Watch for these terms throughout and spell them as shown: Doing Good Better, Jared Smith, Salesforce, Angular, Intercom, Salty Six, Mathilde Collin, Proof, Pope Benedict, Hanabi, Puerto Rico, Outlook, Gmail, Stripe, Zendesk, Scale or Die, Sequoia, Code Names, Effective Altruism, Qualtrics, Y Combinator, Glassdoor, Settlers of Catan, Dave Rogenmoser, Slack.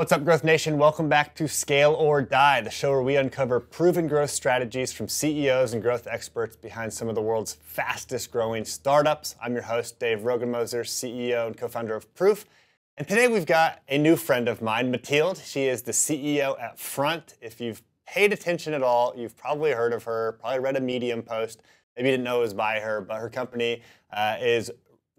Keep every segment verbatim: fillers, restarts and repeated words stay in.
What's up, Growth Nation? Welcome back to Scale or Die, the show where we uncover proven growth strategies from C E Os and growth experts behind some of the world's fastest growing startups. I'm your host, Dave Rogenmoser, C E O and co-founder of Proof. And today we've got a new friend of mine, Mathilde. She is the C E O at Front. If you've paid attention at all, you've probably heard of her, probably read a Medium post. Maybe you didn't know it was by her, but her company uh, is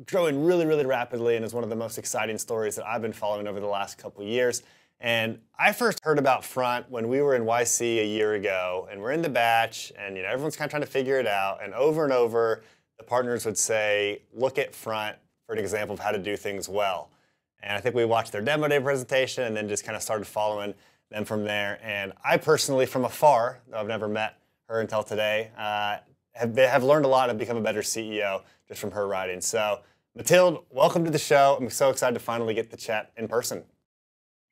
growing really, really rapidly and is one of the most exciting stories that I've been following over the last couple years. And I first heard about Front when we were in Y C a year ago, and we're in the batch, and you know everyone's kind of trying to figure it out. And over and over, the partners would say, look at Front for an example of how to do things well. And I think we watched their demo day presentation and then just kind of started following them from there. And I personally, from afar, though I've never met her until today, uh, have, been, have learned a lot and become a better C E O just from her writing. So Mathilde, welcome to the show. I'm so excited to finally get to chat in person.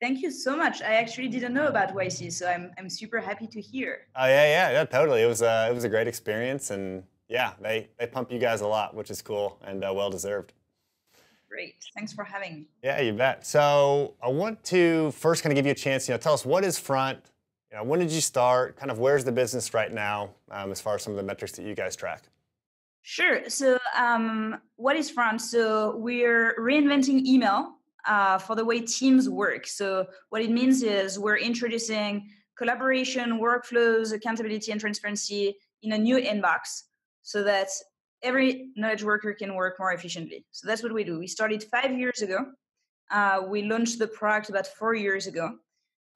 Thank you so much. I actually didn't know about Y C, so I'm, I'm super happy to hear. Oh, yeah, yeah, yeah, totally. It was, uh, it was a great experience, and yeah, they, they pump you guys a lot, which is cool and uh, well-deserved. Great. Thanks for having me. Yeah, you bet. So I want to first kind of give you a chance, you know, tell us what is Front, you know, when did you start, kind of where's the business right now um, as far as some of the metrics that you guys track? Sure. So um, what is Front? So we're reinventing email uh, for the way teams work. So what it means is we're introducing collaboration, workflows, accountability, and transparency in a new inbox so that every knowledge worker can work more efficiently. So that's what we do. We started five years ago. Uh, we launched the product about four years ago.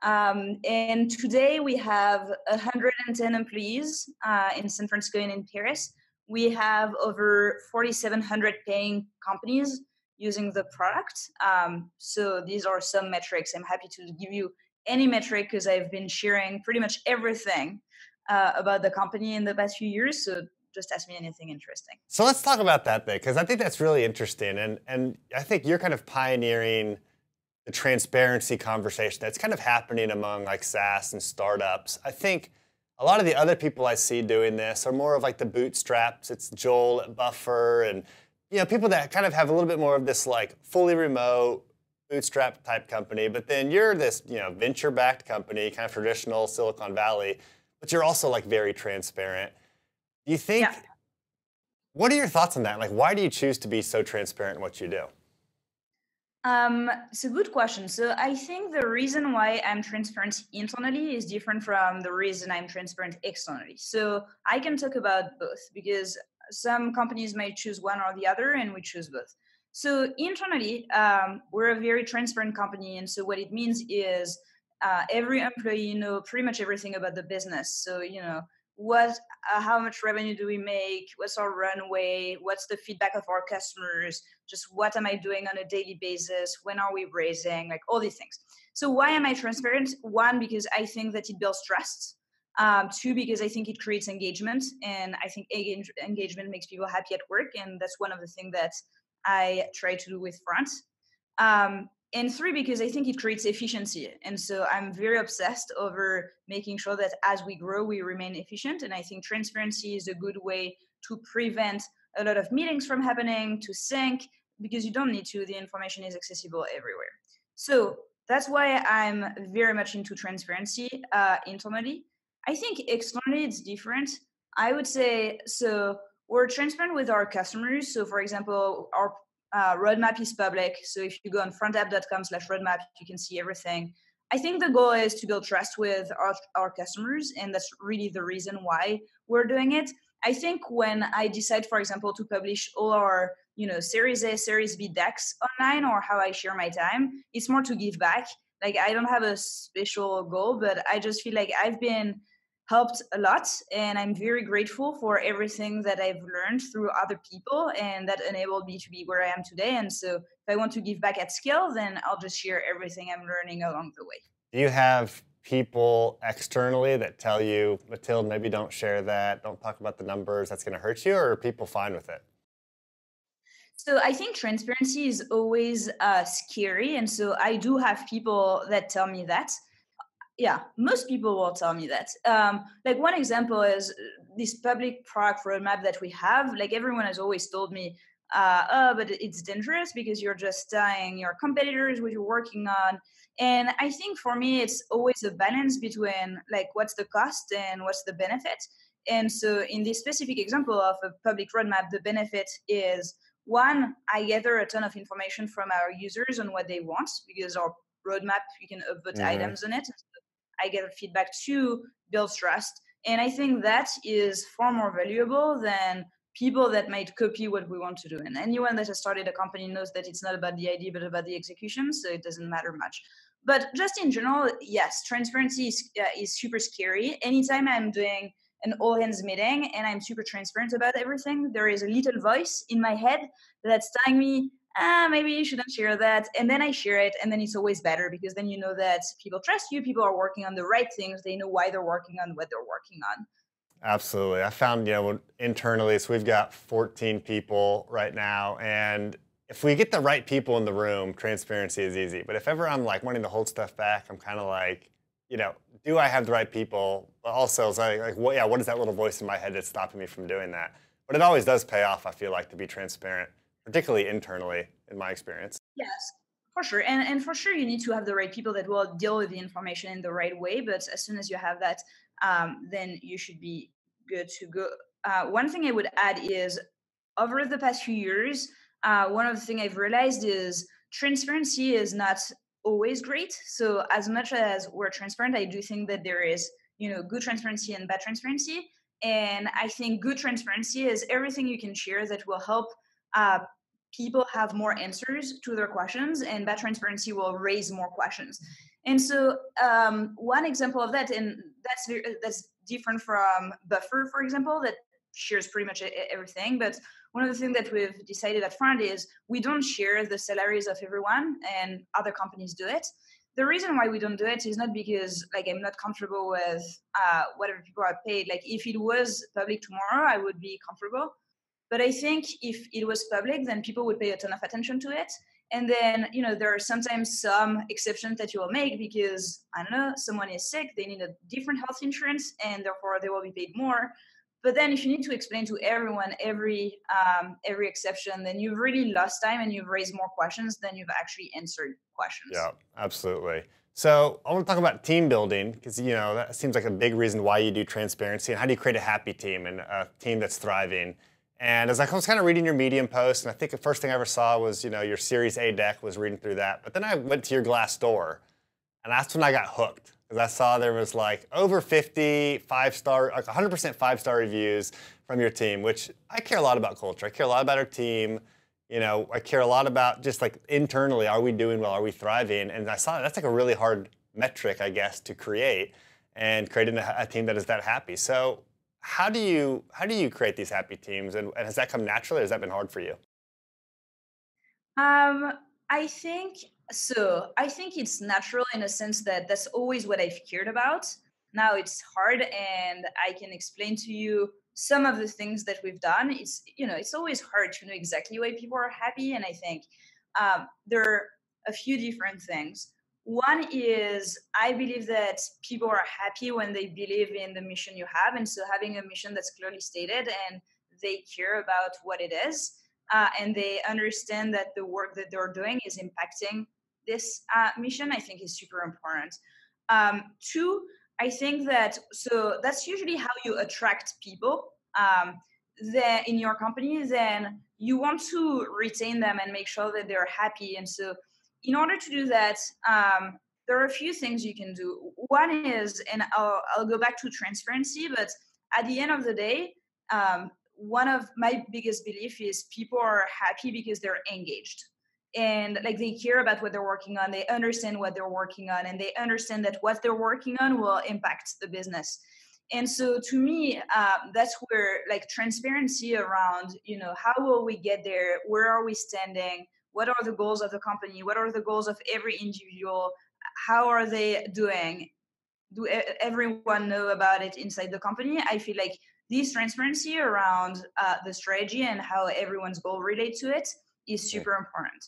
Um, and today we have one hundred ten employees uh, in San Francisco and in Paris. We have over forty-seven hundred paying companies using the product. Um, so these are some metrics. I'm happy to give you any metric because I've been sharing pretty much everything uh, about the company in the past few years. So just ask me anything interesting. So let's talk about that then, because I think that's really interesting. And, and I think you're kind of pioneering the transparency conversation that's kind of happening among like SaaS and startups. I think a lot of the other people I see doing this are more of like the bootstraps. It's Joel at Buffer and you know people that kind of have a little bit more of this like fully remote bootstrap type company. But then you're this you know venture-backed company, kind of traditional Silicon Valley, but you're also like very transparent. Do you think? Yeah. What are your thoughts on that? Like, why do you choose to be so transparent in what you do? Um, it's a good question. So I think the reason why I'm transparent internally is different from the reason I'm transparent externally. So I can talk about both because some companies may choose one or the other and we choose both. So internally, um, we're a very transparent company. And so what it means is uh, every employee know pretty much everything about the business. So, you know, what, uh, how much revenue do we make? What's our runway? What's the feedback of our customers? Just what am I doing on a daily basis? When are we raising? Like all these things. So why am I transparent? One, because I think that it builds trust. Um, two, because I think it creates engagement. And I think engagement makes people happy at work. And that's one of the things that I try to do with Front. Um, And three, because I think it creates efficiency. And so I'm very obsessed over making sure that as we grow, we remain efficient. And I think transparency is a good way to prevent a lot of meetings from happening, to sync, because you don't need to. The information is accessible everywhere. So that's why I'm very much into transparency uh, internally. I think externally it's different. I would say, so we're transparent with our customers. So for example, our Uh, roadmap is public, so if you go on frontapp dot com slash roadmap, you can see everything. I think the goal is to build trust with our, our customers, and that's really the reason why we're doing it. I think when I decide, for example, to publish all our, you know, Series A, Series B decks online or how I share my time, it's more to give back. Like I don't have a special goal, but I just feel like I've been helped a lot, and I'm very grateful for everything that I've learned through other people, and that enabled me to be where I am today. And so if I want to give back at scale, then I'll just share everything I'm learning along the way. Do you have people externally that tell you, Mathilde, maybe don't share that, don't talk about the numbers, that's going to hurt you, or are people fine with it? So I think transparency is always uh, scary, and so I do have people that tell me that. Yeah, most people will tell me that. Um, like one example is this public product roadmap that we have. Like everyone has always told me, uh, oh, but it's dangerous because you're just tying your competitors, what you're working on. And I think for me, it's always a balance between like, what's the cost and what's the benefit? And so in this specific example of a public roadmap, the benefit is, one, I gather a ton of information from our users on what they want, because our roadmap, you can upvote mm-hmm. items on it. I gather feedback. Two, build trust. And I think that is far more valuable than people that might copy what we want to do. And anyone that has started a company knows that it's not about the idea, but about the execution. So it doesn't matter much. But just in general, yes, transparency is, uh, is super scary. Anytime I'm doing an all-hands meeting and I'm super transparent about everything, there is a little voice in my head that's telling me, ah, maybe you shouldn't share that. And then I share it, and then it's always better, because then you know that people trust you, people are working on the right things, they know why they're working on what they're working on. Absolutely. I found, you know, internally, so we've got fourteen people right now, and if we get the right people in the room, transparency is easy. But if ever I'm like wanting to hold stuff back, I'm kind of like, you know, do I have the right people? But also, it's like, like well, yeah, what is that little voice in my head that's stopping me from doing that? But it always does pay off, I feel like, to be transparent, particularly internally, in my experience. Yes, for sure. And, and for sure, you need to have the right people that will deal with the information in the right way. But as soon as you have that, um, then you should be good to go. Uh, one thing I would add is, over the past few years, uh, one of the things I've realized is transparency is not always great. So as much as we're transparent, I do think that there is, you know, good transparency and bad transparency. And I think good transparency is everything you can share that will help uh, people have more answers to their questions, and bad transparency will raise more questions. And so um, one example of that, and that's very, that's different from Buffer, for example, that shares pretty much everything. But one of the things that we've decided at Front is we don't share the salaries of everyone, and other companies do it. The reason why we don't do it is not because like I'm not comfortable with uh, whatever people are paid. Like if it was public tomorrow, I would be comfortable. But I think if it was public, then people would pay a ton of attention to it. And then, you know, there are sometimes some exceptions that you will make because, I don't know, someone is sick, they need a different health insurance, and therefore they will be paid more. But then if you need to explain to everyone every um, every exception, then you've really lost time and you've raised more questions than you've actually answered questions. Yeah, absolutely. So I want to talk about team building, because you know that seems like a big reason why you do transparency. And how do you create a happy team and a team that's thriving? And as I was kind of reading your Medium post, and I think the first thing I ever saw was, you know, your Series A deck, was reading through that. But then I went to your Glassdoor, and that's when I got hooked. I saw there was like over fifty five-star, like one hundred percent five-star reviews from your team, which I care a lot about culture. I care a lot about our team. You know, I care a lot about just like internally, are we doing well? Are we thriving? And I saw that's like a really hard metric, I guess, to create, and creating a, a team that is that happy. So how do you how do you create these happy teams? And, and has that come naturally, or has that been hard for you? Um, I think. So I think it's natural in a sense that that's always what I've cared about. Now it's hard, and I can explain to you some of the things that we've done. It's, you know, it's always hard to know exactly why people are happy. And I think um, there are a few different things. One is I believe that people are happy when they believe in the mission you have. And so having a mission that's clearly stated and they care about what it is, uh, and they understand that the work that they're doing is impacting this uh, mission, I think is super important. Um, two, I think that, so that's usually how you attract people um, the, in your company, then you want to retain them and make sure that they're happy. And so in order to do that, um, there are a few things you can do. One is, and I'll, I'll go back to transparency, but at the end of the day, um, one of my biggest beliefs is people are happy because they're engaged. And like they care about what they're working on, they understand what they're working on, and they understand that what they're working on will impact the business. And so to me, uh, that's where like transparency around, you know, how will we get there? Where are we standing? What are the goals of the company? What are the goals of every individual? How are they doing? Do everyone know about it inside the company? I feel like this transparency around uh, the strategy and how everyone's goal relate to it is super important.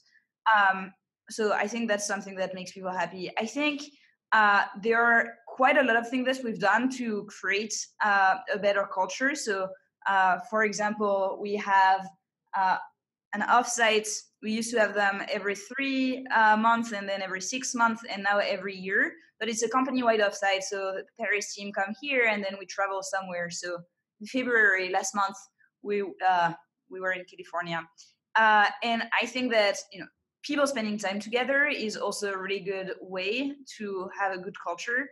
Um, so I think that's something that makes people happy. I think uh, there are quite a lot of things that we've done to create uh, a better culture. So uh, for example, we have uh, an offsite. We used to have them every three uh, months and then every six months and now every year. But it's a company-wide offsite. So the Paris team come here and then we travel somewhere. So in February last month, we uh, we were in California. Uh, and I think that, you know, people spending time together is also a really good way to have a good culture.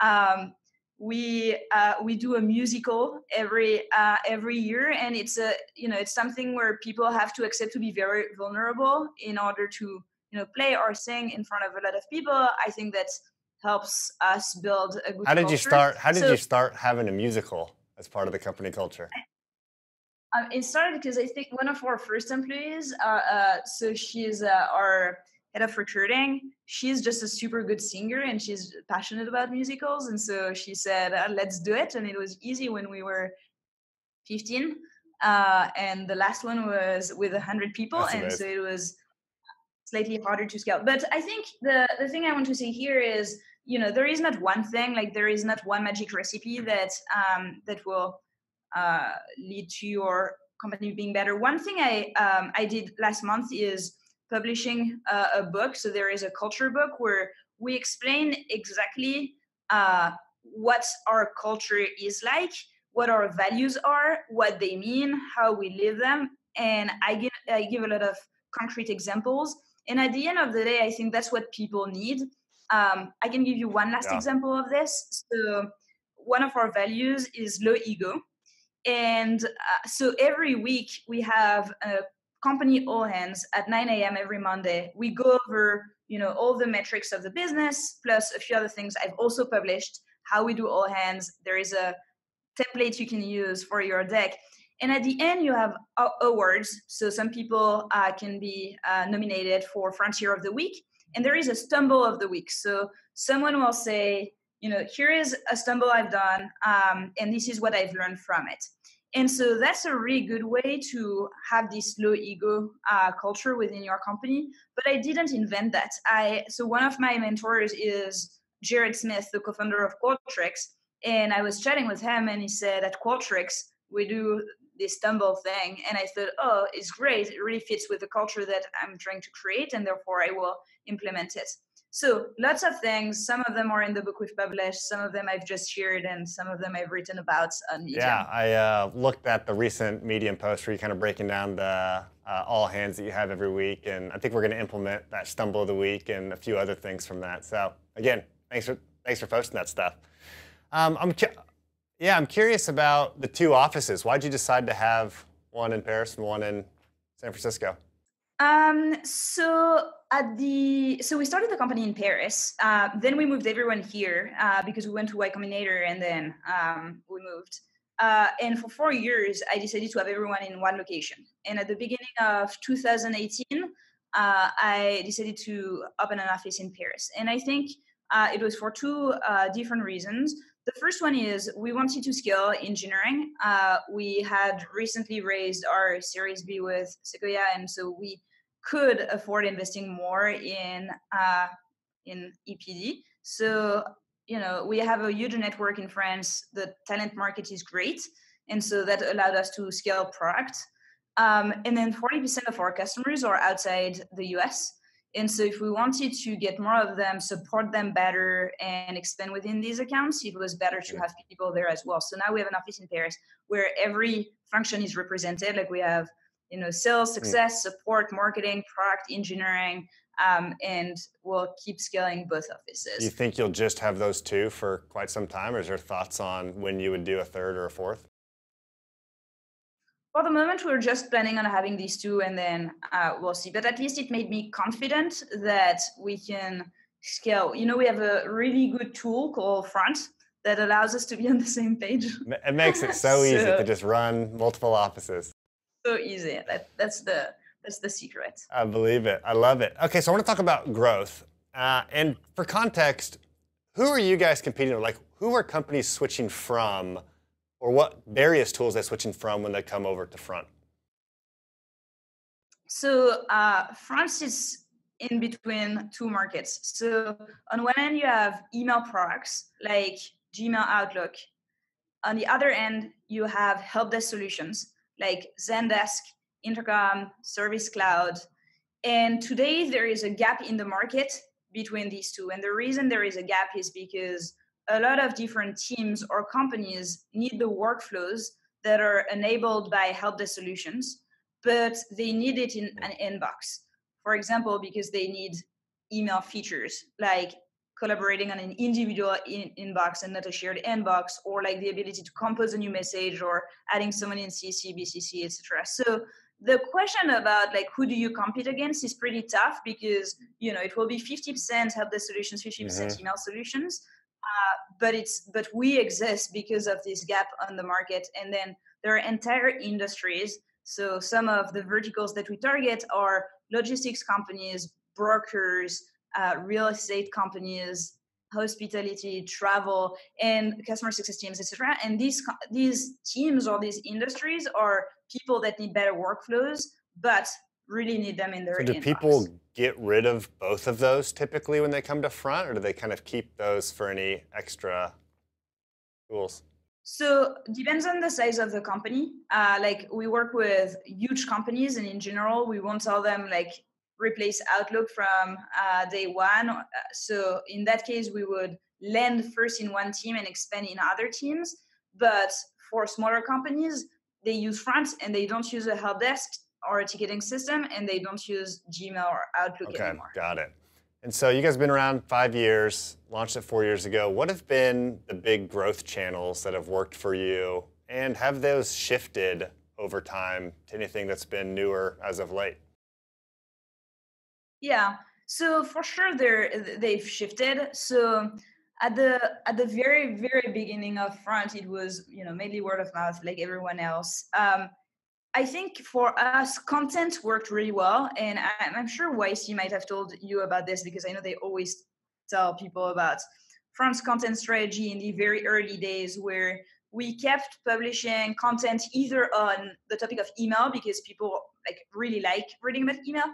Um, we uh, we do a musical every uh, every year, and it's a you know it's something where people have to accept to be very vulnerable in order to you know play or sing in front of a lot of people. I think that helps us build a good. How did culture. you start? How did so, you start having a musical as part of the company culture? I, Um, it started because I think one of our first employees, uh, uh, so she's uh, our head of recruiting. She's just a super good singer and she's passionate about musicals. And so she said, uh, let's do it. And it was easy when we were fifteen. Uh, and the last one was with one hundred people. That's and amazing. So it was slightly harder to scale. But I think the, the thing I want to say here is, you know, there is not one thing, like there is not one magic recipe that um, that will... Uh, lead to your company being better. One thing I um, I did last month is publishing uh, a book. So there is a culture book where we explain exactly uh, what our culture is like, what our values are, what they mean, how we live them. And I give, I give a lot of concrete examples. And at the end of the day, I think that's what people need. Um, I can give you one last yeah. example of this. So one of our values is low ego. And uh, so every week we have a company all hands at nine a.m. every Monday. We go over, you know, all the metrics of the business, plus a few other things I've also published, how we do all hands. There is a template you can use for your deck. And at the end, you have awards. So some people uh, can be uh, nominated for Frontier of the Week. And there is a stumble of the week. So someone will say, you know, here is a stumble I've done, um, and this is what I've learned from it. And so that's a really good way to have this low ego uh, culture within your company. But I didn't invent that. I so one of my mentors is Jared Smith, the co-founder of Qualtrics. And I was chatting with him, and he said, at Qualtrics, we do this stumble thing. And I thought, oh, it's great. It really fits with the culture that I'm trying to create, and therefore I will implement it. So lots of things. Some of them are in the book we've published. Some of them I've just shared, and some of them I've written about on Medium. Yeah, I uh, looked at the recent Medium post where you're kind of breaking down the uh, all hands that you have every week, and I think we're going to implement that stumble of the week and a few other things from that. So again, thanks for thanks for posting that stuff. Um, I'm cu- yeah, I'm curious about the two offices. Why'd you decide to have one in Paris and one in San Francisco? Um, so at the, so we started the company in Paris, uh, then we moved everyone here, uh, because we went to Y Combinator and then, um, we moved, uh, and for four years, I decided to have everyone in one location. And at the beginning of two thousand eighteen, uh, I decided to open an office in Paris. And I think, uh, it was for two, uh, different reasons. The first one is we wanted to scale engineering. Uh, we had recently raised our Series B with Sequoia, and so we could afford investing more in uh, in E P D. So, you know, we have a huge network in France. The talent market is great. And so that allowed us to scale product. Um, and then forty percent of our customers are outside the U S. And so if we wanted to get more of them, support them better, and expand within these accounts, it was better to have people there as well. So now we have an office in Paris where every function is represented. Like we have, you know, sales, success, support, marketing, product, engineering, um, and we'll keep scaling both offices. Do you think you'll just have those two for quite some time, or is there thoughts on when you would do a third or a fourth? For the moment, we're just planning on having these two, and then uh, we'll see. But at least it made me confident that we can scale. You know, we have a really good tool called Front that allows us to be on the same page. It makes it so, so easy to just run multiple offices. So easy. That, that's the that's the secret. I believe it. I love it. Okay, so I want to talk about growth. Uh, and for context, who are you guys competing with? Like, who are companies switching from? Or what various tools they're switching from when they come over to Front? So uh, Front is in between two markets. So on one end, you have email products like Gmail, Outlook. On the other end, you have help desk solutions like Zendesk, Intercom, Service Cloud. And today there is a gap in the market between these two. And the reason there is a gap is because a lot of different teams or companies need the workflows that are enabled by help desk solutions, but they need it in an inbox. For example, because they need email features like collaborating on an individual in- inbox and not a shared inbox, or like the ability to compose a new message or adding someone in C C, B C C, et cetera. So the question about like who do you compete against is pretty tough because, you know, it will be fifty percent help desk solutions, fifty percent mm-hmm. email solutions. Uh, but it's but we exist because of this gap on the market. And then there are entire industries. So some of the verticals that we target are logistics companies, brokers, uh, real estate companies, hospitality, travel, and customer success teams, et cetera. And these these teams or these industries are people that need better workflows, but really need them in their inbox. So do people get rid of both of those typically when they come to Front, or do they kind of keep those for any extra tools? So depends on the size of the company. Uh, like we work with huge companies, and in general, we won't tell them like replace Outlook from uh, day one. So in that case, we would land first in one team and expand in other teams. But for smaller companies, they use Front and they don't use a help desk or a ticketing system, and they don't use Gmail or Outlook okay, anymore. Okay, got it. And so you guys have been around five years, launched it four years ago. What have been the big growth channels that have worked for you, and have those shifted over time to anything that's been newer as of late? Yeah, so for sure they're, they've shifted. So at the at the very, very beginning of Front, it was, you know, mainly word of mouth like everyone else. Um, I think for us, content worked really well, and I'm sure Y C might have told you about this because I know they always tell people about Front's content strategy in the very early days where we kept publishing content either on the topic of email because people like really like reading about email,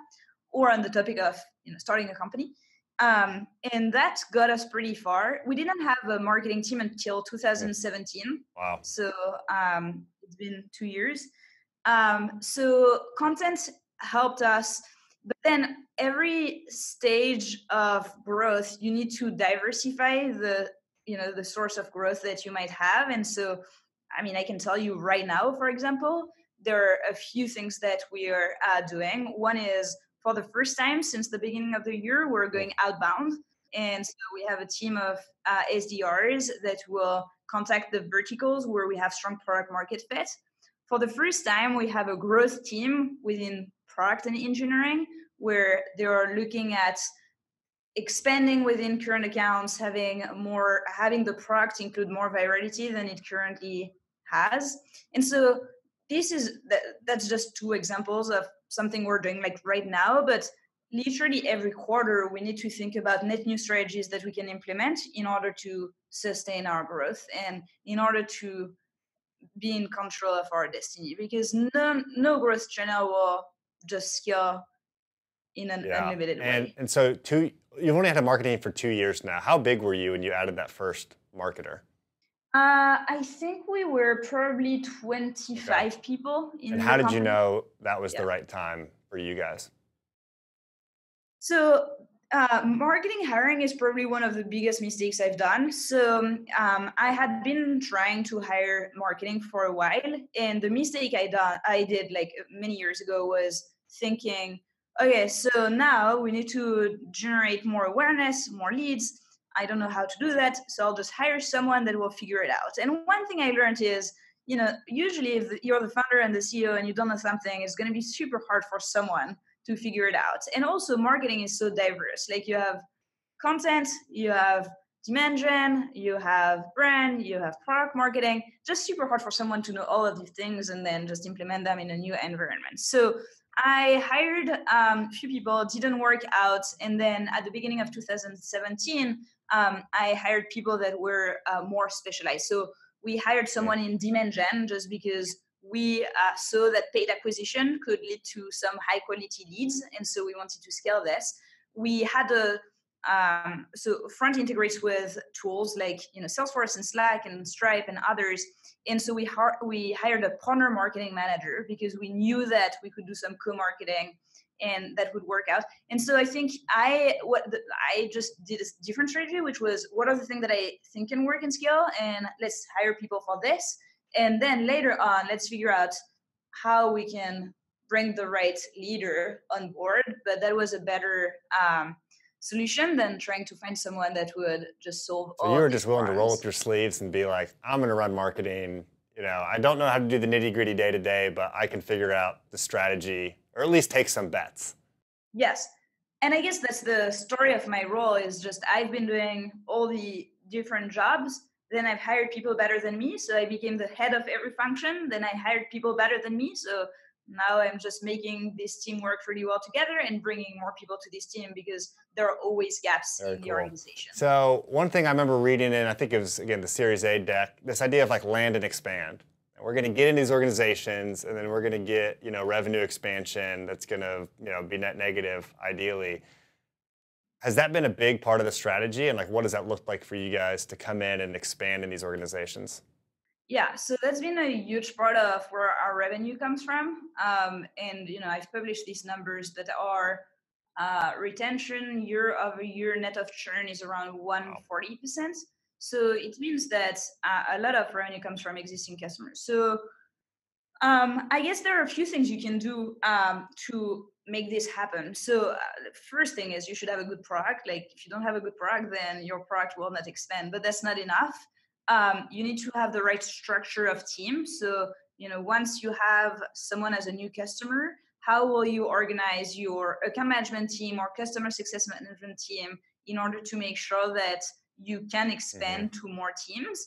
or on the topic of, you know, starting a company. Um, and that got us pretty far. We didn't have a marketing team until two thousand seventeen. Wow. So um, it's been two years. Um, so content helped us, but then every stage of growth, you need to diversify the, you know, the source of growth that you might have. And so, I mean, I can tell you right now, for example, there are a few things that we are uh, doing. One is, for the first time since the beginning of the year, we're going outbound. And so we have a team of uh, S D Rs that will contact the verticals where we have strong product market fit. For the first time, we have a growth team within product and engineering where they are looking at expanding within current accounts, having more, having the product include more variety than it currently has. And so this is that, that's just two examples of something we're doing like right now, but literally every quarter we need to think about net new strategies that we can implement in order to sustain our growth and in order to be in control of our destiny, because no no growth channel will just scale in an yeah. unlimited and, way. And so two, you've only had a marketing for two years now. How big were you when you added that first marketer? Uh, I think we were probably twenty-five okay. people. In and how did company. You know that was yeah. the right time for you guys? So uh, marketing hiring is probably one of the biggest mistakes I've done. So um, I had been trying to hire marketing for a while. And the mistake I, done, I did like many years ago was thinking, okay, so now we need to generate more awareness, more leads. I don't know how to do that, so I'll just hire someone that will figure it out. And one thing I learned is, you know, usually if you're the founder and the C E O and you don't know something, it's going to be super hard for someone to figure it out. And also marketing is so diverse. Like you have content, you have demand gen, you have brand, you have product marketing, just super hard for someone to know all of these things and then just implement them in a new environment. So I hired um, a few people, didn't work out. And then at the beginning of two thousand seventeen, um, I hired people that were uh, more specialized. So we hired someone in demand gen just because we uh, saw that paid acquisition could lead to some high quality leads. And so we wanted to scale this. We had a Um, so Front integrates with tools like, you know, Salesforce and Slack and Stripe and others. And so we, har- we hired a partner marketing manager because we knew that we could do some co-marketing and that would work out. And so I think I, what the, I just did a different strategy, which was, what are the things that I think can work and scale, and let's hire people for this. And then later on, let's figure out how we can bring the right leader on board. But that was a better, um, solution than trying to find someone that would just solve all. So you were just willing problems. to roll up your sleeves and be like, I'm going to run marketing. You know, I don't know how to do the nitty gritty day to day, but I can figure out the strategy, or at least take some bets. Yes. And I guess that's the story of my role, is just I've been doing all the different jobs. Then I've hired people better than me. So I became the head of every function. Then I hired people better than me. So now I'm just making this team work really well together and bringing more people to this team, because there are always gaps Very in the cool. organization. So one thing I remember reading in, I think it was, again, the Series A deck, this idea of like land and expand. And we're going to get in these organizations, and then we're going to get, you know, revenue expansion that's going to, you know, be net negative, ideally. Has that been a big part of the strategy? And like, what does that look like for you guys to come in and expand in these organizations? Yeah, so that's been a huge part of where our revenue comes from. Um, and, you know, I've published these numbers that are uh, retention year over year net of churn is around one hundred forty percent. So it means that uh, a lot of revenue comes from existing customers. So um, I guess there are a few things you can do um, to make this happen. So uh, the first thing is you should have a good product. Like, if you don't have a good product, then your product will not expand, but that's not enough. Um, you need to have the right structure of team. So, you know, once you have someone as a new customer, how will you organize your account management team or customer success management team in order to make sure that you can expand mm-hmm. to more teams?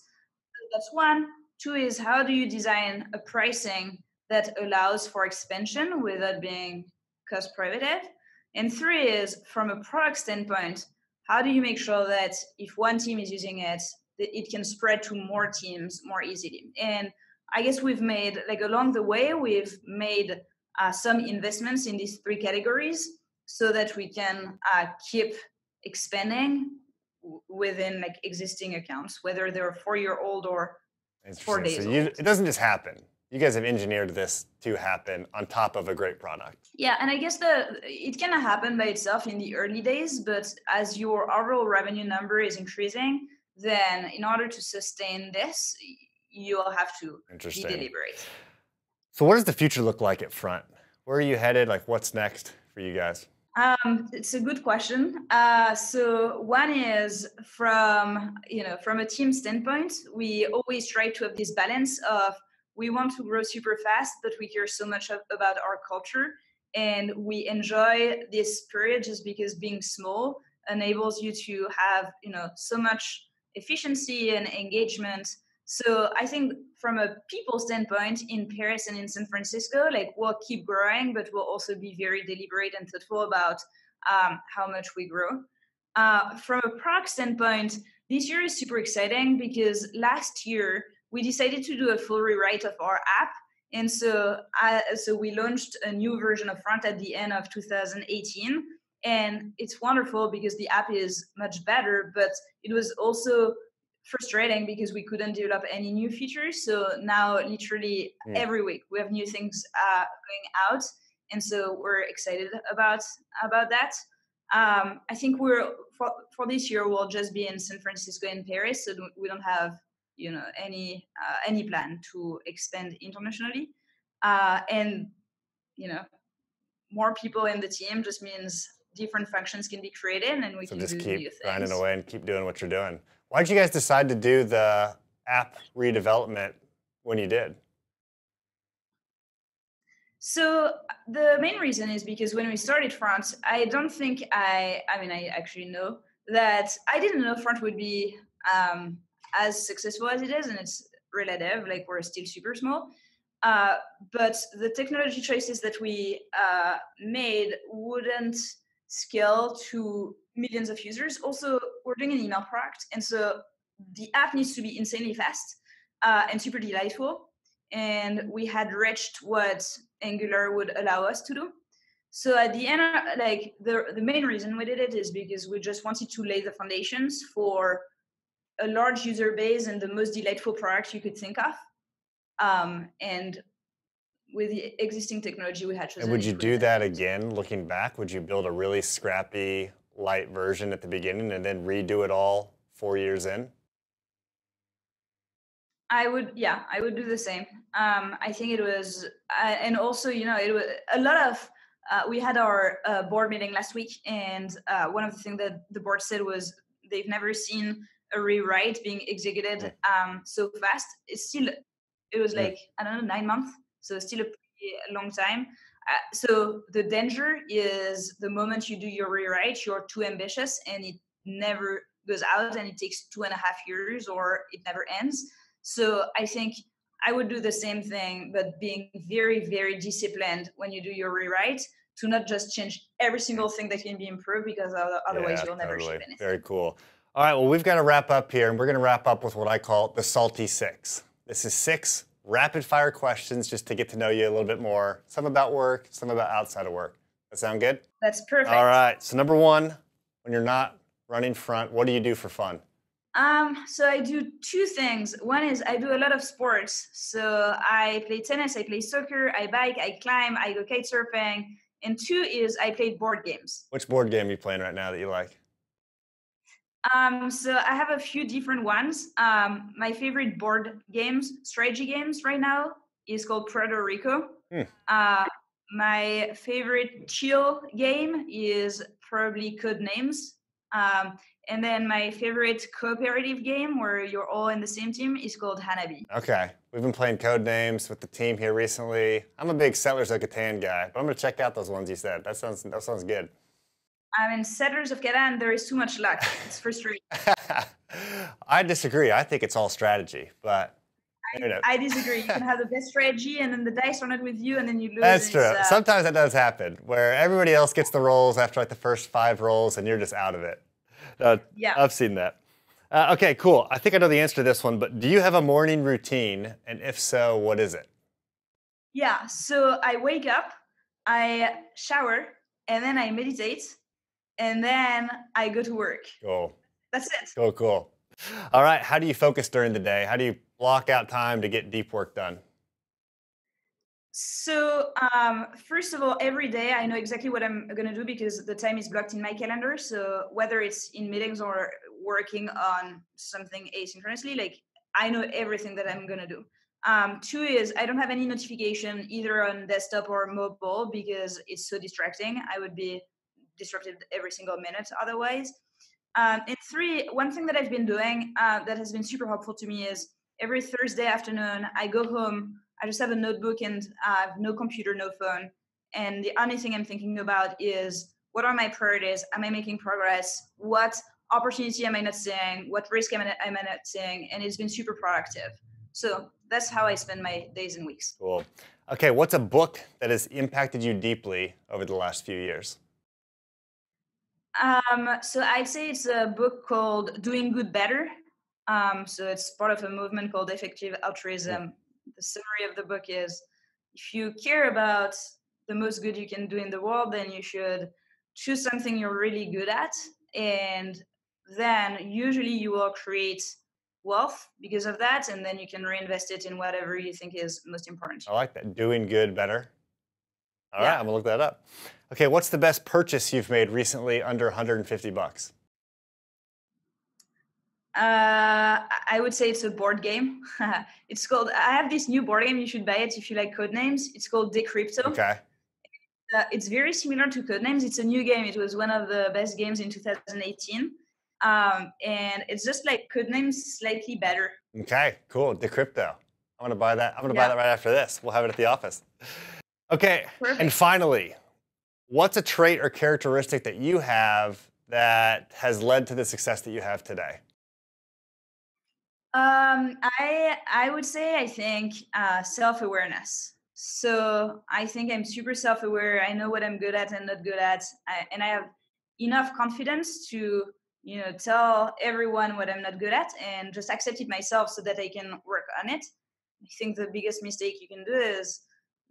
That's one. Two is, how do you design a pricing that allows for expansion without being cost prohibitive? And three is, from a product standpoint, how do you make sure that if one team is using it, it can spread to more teams more easily? And I guess we've made, like, along the way, we've made uh, some investments in these three categories so that we can uh, keep expanding w- within like existing accounts, whether they're four-year-old or four days so you, old. It doesn't just happen. You guys have engineered this to happen on top of a great product. Yeah, and I guess the it can happen by itself in the early days, but as your overall revenue number is increasing, then in order to sustain this, you'll have to be deliberate. So what does the future look like at Front? Where are you headed? Like, what's next for you guys? Um, it's a good question. Uh, so one is, from, you know, from a team standpoint, we always try to have this balance of, we want to grow super fast, but we care so much of, about our culture. And we enjoy this period just because being small enables you to have, you know, so much efficiency and engagement. So I think from a people standpoint, in Paris and in San Francisco, like, we'll keep growing, but we'll also be very deliberate and thoughtful about um, how much we grow. Uh, from a product standpoint, this year is super exciting because last year we decided to do a full rewrite of our app. And so, I, so we launched a new version of Front at the end of two thousand eighteen. And it's wonderful because the app is much better, but it was also frustrating because we couldn't develop any new features. So now literally mm. every week we have new things uh, going out. And so we're excited about, about that. Um, I think we're for, for this year, we'll just be in San Francisco and Paris. So we don't have, you know, any, uh, any plan to expand internationally. Uh, and, you know, more people in the team just means different functions can be created, and we so can just do keep new grinding away and keep doing what you're doing. Why did you guys decide to do the app redevelopment when you did? So the main reason is because when we started Front, I don't think I, I mean, I actually know that I didn't know Front would be um, as successful as it is, and it's relative, like, we're still super small. Uh, but the technology choices that we uh, made wouldn't scale to millions of users. Also, we're doing an email product, and so the app needs to be insanely fast uh, and super delightful, and we had reached what Angular would allow us to do. So at the end, like the, the main reason we did it is because we just wanted to lay the foundations for a large user base and the most delightful products you could think of. Um, and with the existing technology we had chosen. And would you do that again, looking back? Would you build a really scrappy, light version at the beginning and then redo it all four years in? I would, yeah, I would do the same. Um, I think it was, uh, and also, you know, it was a lot of, Uh, we had our uh, board meeting last week, and uh, one of the things that the board said was they've never seen a rewrite being executed um, so fast. It's still, it was like, I don't know, nine months, so still a pretty long time. Uh, so the danger is the moment you do your rewrite, you're too ambitious, and it never goes out, and it takes two and a half years, or it never ends. So I think I would do the same thing, but being very, very disciplined when you do your rewrite to not just change every single thing that can be improved, because otherwise yeah, you'll never totally. Ship anything. Very cool. All right, well, we've got to wrap up here, and we're going to wrap up with what I call the Salty Six. This is six rapid-fire questions just to get to know you a little bit more, some about work, some about outside of work. That sound good? That's perfect. All right, so number one, when you're not running Front, what do you do for fun? Um, so I do two things. One is I do a lot of sports. So I play tennis, I play soccer, I bike, I climb, I go kite surfing. And two is I play board games. Which board game are you playing right now that you like? Um, so I have a few different ones. Um, my favorite board games, strategy games right now is called Puerto Rico. Hmm. Uh, my favorite chill game is probably Code Names. Um, And then my favorite cooperative game where you're all in the same team is called Hanabi. Okay, we've been playing Code Names with the team here recently. I'm a big Settlers of Catan guy, but I'm gonna check out those ones you said. That sounds that sounds good. I mean, Settlers of Catan, there is too much luck. It's frustrating. I disagree. I think it's all strategy, but you know. I, I disagree. You can have the best strategy, and then the dice are not with you, and then you lose. That's true. Uh, Sometimes that does happen, where everybody else gets the rolls after like the first five rolls, and you're just out of it. Uh, yeah. I've seen that. Uh, okay, cool. I think I know the answer to this one, but do you have a morning routine? And if so, what is it? Yeah, so I wake up, I shower, and then I meditate, and then I go to work. Cool. That's it. Cool, cool. All right, how do you focus during the day? How do you block out time to get deep work done? So um, first of all, every day I know exactly what I'm going to do because the time is blocked in my calendar. So whether it's in meetings or working on something asynchronously, like I know everything that I'm going to do. Um, two is I don't have any notification either on desktop or mobile because it's so distracting. I would be disrupted every single minute otherwise. Um, and three, one thing that I've been doing uh, that has been super helpful to me is every Thursday afternoon I go home. I just have a notebook and uh, no computer, no phone. And the only thing I'm thinking about is what are my priorities? Am I making progress? What opportunity am I not seeing? What risk am I not, am I not seeing? And it's been super productive. So that's how I spend my days and weeks. Cool. Okay, what's a book that has impacted you deeply over the last few years? Um, so I'd say it's a book called Doing Good Better. Um, so it's part of a movement called Effective Altruism. Yeah. The summary of the book is, if you care about the most good you can do in the world, then you should choose something you're really good at. And then usually you will create wealth because of that. And then you can reinvest it in whatever you think is most important. I like that. Doing good better. All yeah. right, I'm gonna look that up. Okay, what's the best purchase you've made recently under one hundred fifty bucks? Uh, I would say it's a board game. It's called, I have this new board game. You should buy it if you like Code Names. It's called Decrypto. Okay. Uh, it's very similar to Code Names. It's a new game. It was one of the best games in two thousand eighteen. Um, and it's just like Code Names, slightly better. Okay, cool. Decrypto. I'm going to buy that. I'm going to yeah. buy that right after this. We'll have it at the office. Okay. Perfect. And finally, what's a trait or characteristic that you have that has led to the success that you have today? Um, I, I would say, I think, uh, self-awareness. So I think I'm super self-aware. I know what I'm good at and not good at. I, and I have enough confidence to, you know, tell everyone what I'm not good at and just accept it myself so that I can work on it. I think the biggest mistake you can do is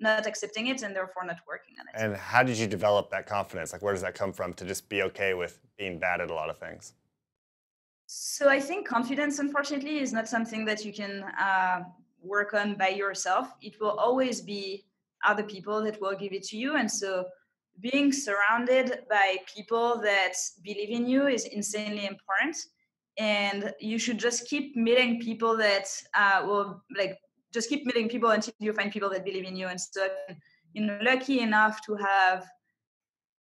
not accepting it and therefore not working on it. And how did you develop that confidence? Like, where does that come from to just be okay with being bad at a lot of things? So I think confidence, unfortunately, is not something that you can uh, work on by yourself. It will always be other people that will give it to you. And so being surrounded by people that believe in you is insanely important. And you should just keep meeting people that uh, will, like, just keep meeting people until you find people that believe in you. And so I'm, you know, lucky enough to have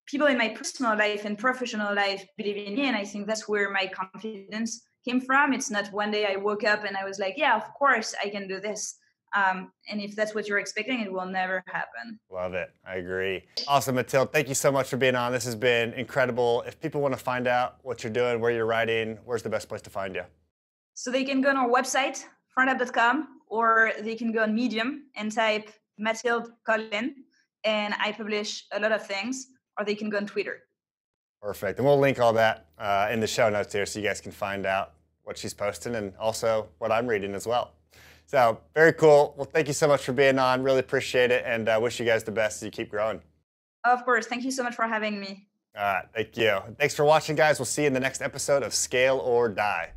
people in my personal life and professional life believe in me, and I think that's where my confidence came from. It's not one day I woke up and I was like, yeah, of course I can do this. Um, and if that's what you're expecting, it will never happen. Love it. I agree. Awesome, Mathilde. Thank you so much for being on. This has been incredible. If people want to find out what you're doing, where you're writing, where's the best place to find you? So they can go on our website, front up dot com, or they can go on Medium and type Mathilde Collin, and I publish a lot of things. Or they can go on Twitter. Perfect. And we'll link all that uh, in the show notes here so you guys can find out what she's posting and also what I'm reading as well. So very cool. Well, thank you so much for being on. Really appreciate it, and I uh, wish you guys the best as you keep growing. Of course. Thank you so much for having me. All right. Thank you. Thanks for watching, guys. We'll see you in the next episode of Scale or Die.